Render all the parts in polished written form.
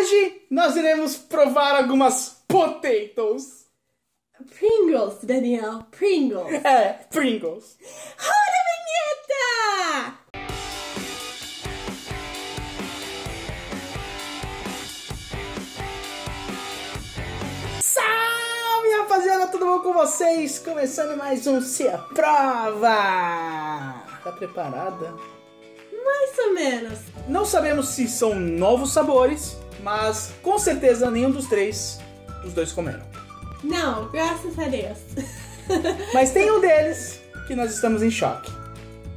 Hoje nós iremos provar algumas potatoes. Pringles, Daniel. Pringles. É, Pringles. Roda a vinheta! Salve, rapaziada! Tudo bom com vocês? Começando mais um Se Aprova! Tá preparada? Mais ou menos. Não sabemos se são novos sabores, mas com certeza nenhum dos três os dois comeram. Não, graças a Deus. Mas tem um deles que nós estamos em choque.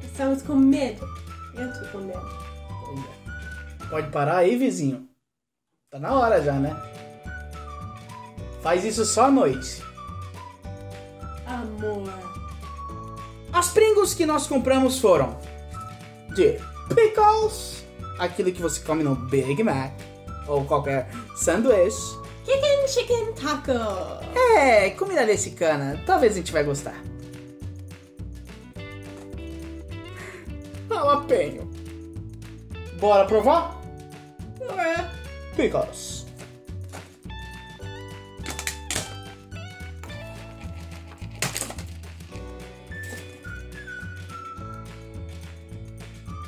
Estamos com medo. Eu tô com medo. Pode parar aí, vizinho. Tá na hora já, né? Faz isso só à noite. Amor. As Pringles que nós compramos foram de Pickles, aquilo que você come no Big Mac ou qualquer sanduíche. Chicken Taco. É, comida mexicana. Talvez a gente vai gostar. Jalapeño. Bora provar? É. Pickles.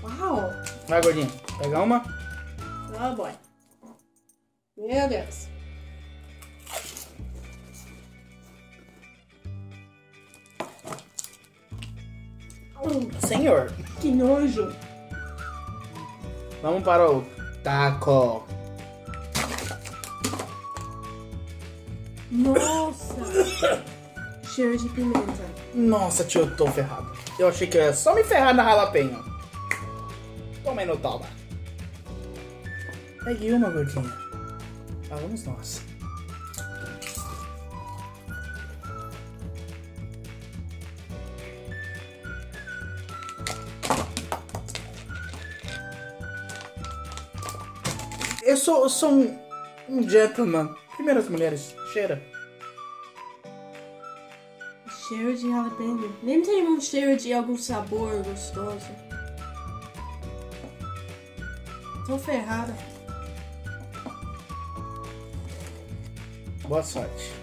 Uau. Vai, gordinho. Pega uma. Oh, boy. Meu Deus. Senhor, que nojo. Vamos para o taco. Nossa. Cheiro de pimenta. Nossa, tio, eu tô ferrado. Eu achei que eu ia só me ferrar na jalapeño. Comendo toma. Peguei uma, gordinha. Ah, vamos nós. Eu sou um gentleman. Primeiro as mulheres. Cheira. Cheiro de jalapeño. Nem tem um cheiro de algum sabor gostoso. Tô ferrada. Boa sorte.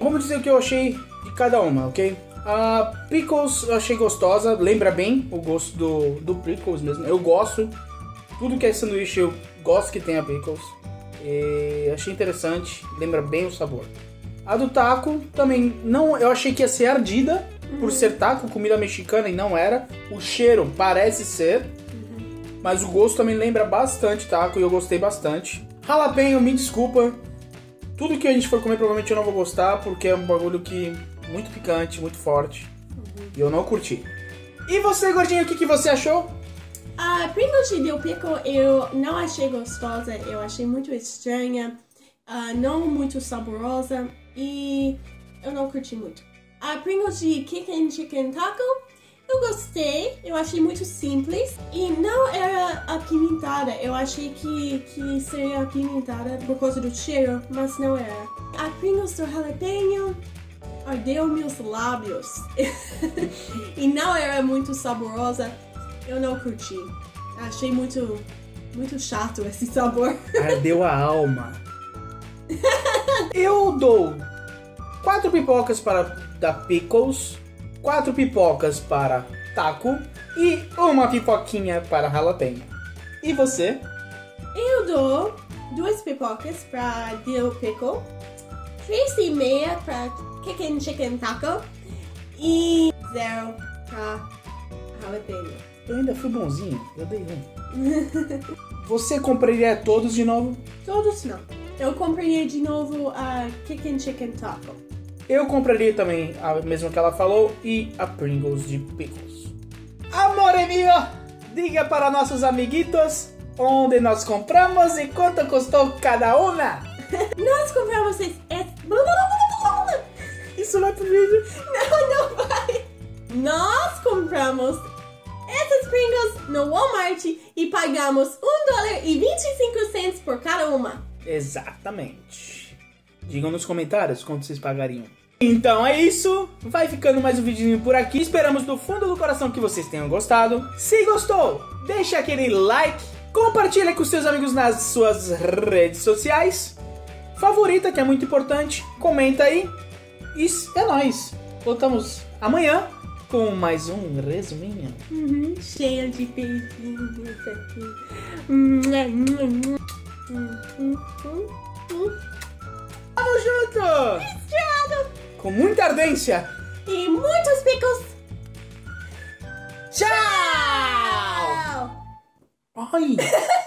Vamos dizer o que eu achei de cada uma, ok? A Pickles eu achei gostosa, lembra bem o gosto do Pickles mesmo. Eu gosto, tudo que é sanduíche eu gosto que tenha Pickles. E achei interessante, lembra bem o sabor. A do taco também, não, eu achei que ia ser ardida, por ser taco, comida mexicana, e não era. O cheiro parece ser, mas o gosto também lembra bastante taco e eu gostei bastante. Jalapeño, me desculpa. Tudo que a gente for comer provavelmente eu não vou gostar, porque é um bagulho que muito picante, muito forte. E eu não curti. E você, gordinho, o que você achou? A Pringles de Pickle eu não achei gostosa, eu achei muito estranha, não muito saborosa e eu não curti muito. A Pringles de Chicken Taco eu gostei, eu achei muito simples e não era apimentada. Eu achei que seria apimentada por causa do cheiro, mas não era. A Pringles do jalapeño ardeu meus lábios e não era muito saborosa. Eu não curti. Achei muito, muito chato esse sabor. Ardeu a alma. Eu dou 4 pipocas da Pickles. 4 pipocas para taco e uma pipoquinha para jalapeño. E você? Eu dou 2 pipocas para Pickle, 3,5 para Chicken Taco e 0 para jalapeño. Eu ainda fui bonzinho, eu dei 1. Você compraria todos de novo? Todos não. Eu compraria de novo a Chicken Taco. Eu compraria também a mesma que ela falou e a Pringles de Pickles. Amor mío, diga para nossos amiguitos onde nós compramos e quanto custou cada uma. Nós compramos Isso vai pro vídeo? Não, não vai. Nós compramos essas Pringles no Walmart e pagamos $1,25 por cada uma. Exatamente. Digam nos comentários quanto vocês pagariam. Então é isso, vai ficando mais um videozinho por aqui. Esperamos do fundo do coração que vocês tenham gostado. Se gostou, deixa aquele like, compartilha com seus amigos nas suas redes sociais, favorita, que é muito importante, comenta aí. E é nóis, voltamos amanhã com mais um resuminho. Cheio de beijinhos aqui. Tamo junto! Cristiano! Com muita ardência! E muitos picos! Tchau! Tchau. Ai!